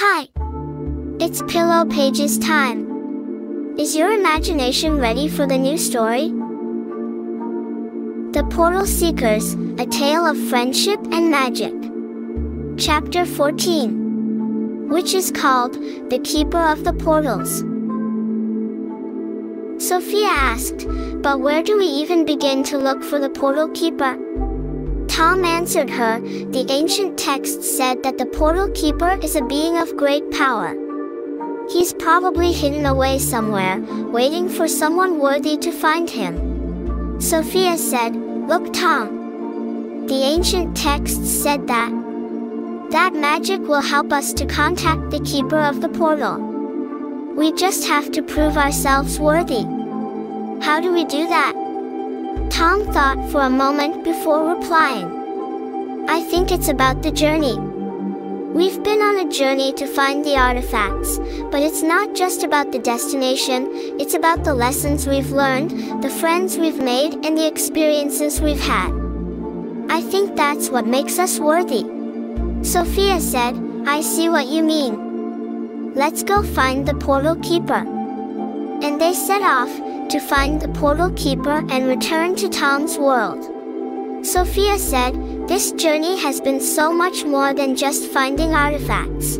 Hi! It's Pillow Pages time! Is your imagination ready for the new story? The Portal Seekers, A Tale of Friendship and Magic. Chapter 14, which is called, The Keeper of the Portals. Sophia asked, but where do we even begin to look for the Portal Keeper? Tom answered her, the ancient texts said that the Portal Keeper is a being of great power. He's probably hidden away somewhere, waiting for someone worthy to find him. Sophia said, look Tom. The ancient texts said that magic will help us to contact the Keeper of the Portal. We just have to prove ourselves worthy. How do we do that? Tom thought for a moment before replying. I think it's about the journey. We've been on a journey to find the artifacts, but it's not just about the destination, it's about the lessons we've learned, the friends we've made, and the experiences we've had. I think that's what makes us worthy. Sophia said, I see what you mean. Let's go find the Portal Keeper. And they set off, to find the Portal Keeper and return to Tom's world. Sophia said, this journey has been so much more than just finding artifacts.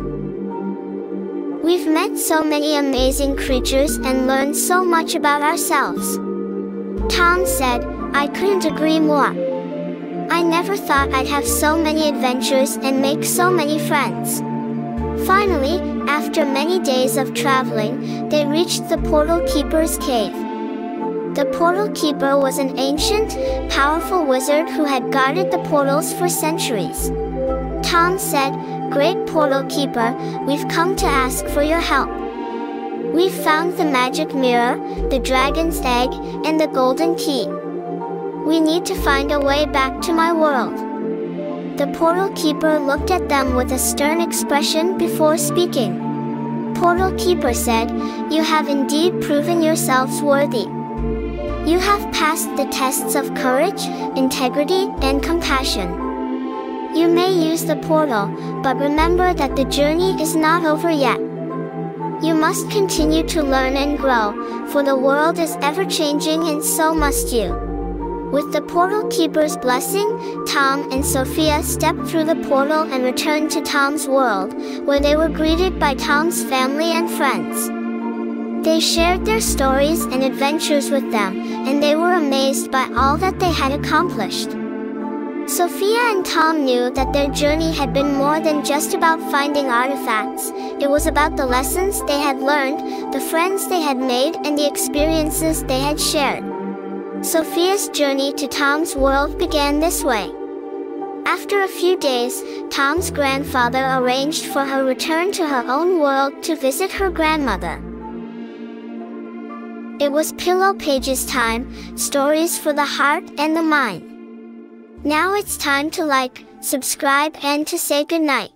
We've met so many amazing creatures and learned so much about ourselves. Tom said, I couldn't agree more. I never thought I'd have so many adventures and make so many friends. Finally, after many days of traveling, they reached the Portal Keeper's cave. The Portal Keeper was an ancient, powerful wizard who had guarded the portals for centuries. Tom said, Great Portal Keeper, we've come to ask for your help. We've found the magic mirror, the dragon's egg, and the golden key. We need to find a way back to my world. The Portal Keeper looked at them with a stern expression before speaking. Portal Keeper said, you have indeed proven yourselves worthy. You have passed the tests of courage, integrity, and compassion. You may use the portal, but remember that the journey is not over yet. You must continue to learn and grow, for the world is ever-changing and so must you. With the Portal Keeper's blessing, Tom and Sophia stepped through the portal and returned to Tom's world, where they were greeted by Tom's family and friends. They shared their stories and adventures with them, and they were amazed by all that they had accomplished. Sophia and Tom knew that their journey had been more than just about finding artifacts. It was about the lessons they had learned, the friends they had made, and the experiences they had shared. Sophia's journey to Tom's world began this way. After a few days, Tom's grandfather arranged for her return to her own world to visit her grandmother. It was Pillow Pages time, stories for the heart and the mind. Now it's time to like, subscribe and to say goodnight.